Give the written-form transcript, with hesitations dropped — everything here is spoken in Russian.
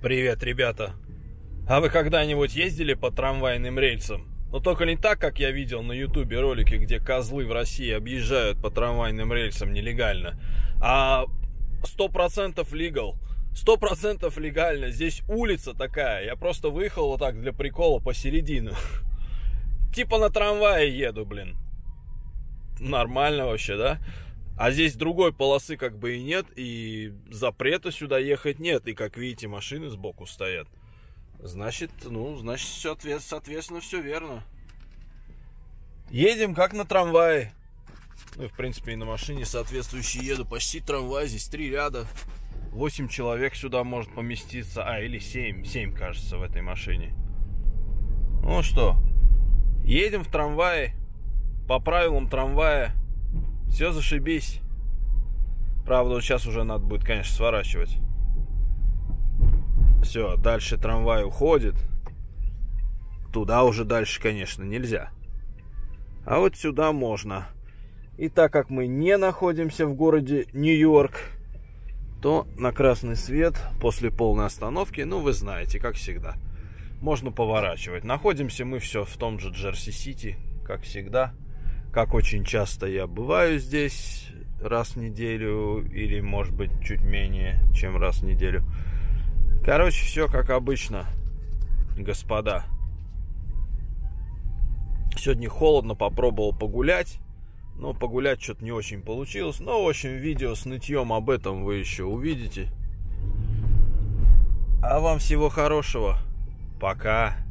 Привет, ребята. А вы когда-нибудь ездили по трамвайным рельсам? Но только не так, как я видел на ютубе ролики, где козлы в России объезжают по трамвайным рельсам нелегально, а 100% legal. 100% легально. Здесь улица такая. Я просто выехал вот так для прикола посередину. Типа на трамвае еду, блин. Нормально вообще, да? А здесь другой полосы как бы и нет. И запрета сюда ехать нет. И как видите, машины сбоку стоят. Значит, значит, все соответственно, все верно. Едем как на трамвае. Ну и в принципе и на машине соответствующей еду. Почти трамвай, здесь 3 ряда. 8 человек сюда может поместиться. А, или 7, кажется, в этой машине. Ну что, едем в трамвае. По правилам трамвая. Все зашибись. Правда, вот сейчас уже надо будет, конечно, сворачивать. Все, дальше трамвай уходит. Туда уже дальше, конечно, нельзя. А вот сюда можно. И так как мы не находимся в городе Нью-Йорк, то на красный свет после полной остановки, ну вы знаете, как всегда, можно поворачивать. Находимся мы все в том же Джерси Сити, как всегда, как очень часто я бываю здесь раз в неделю или, может быть, чуть менее, чем раз в неделю. Короче, все как обычно, господа. Сегодня холодно, попробовал погулять. Но погулять что-то не очень получилось. Но, в общем, видео с нытьем об этом вы еще увидите. А вам всего хорошего. Пока.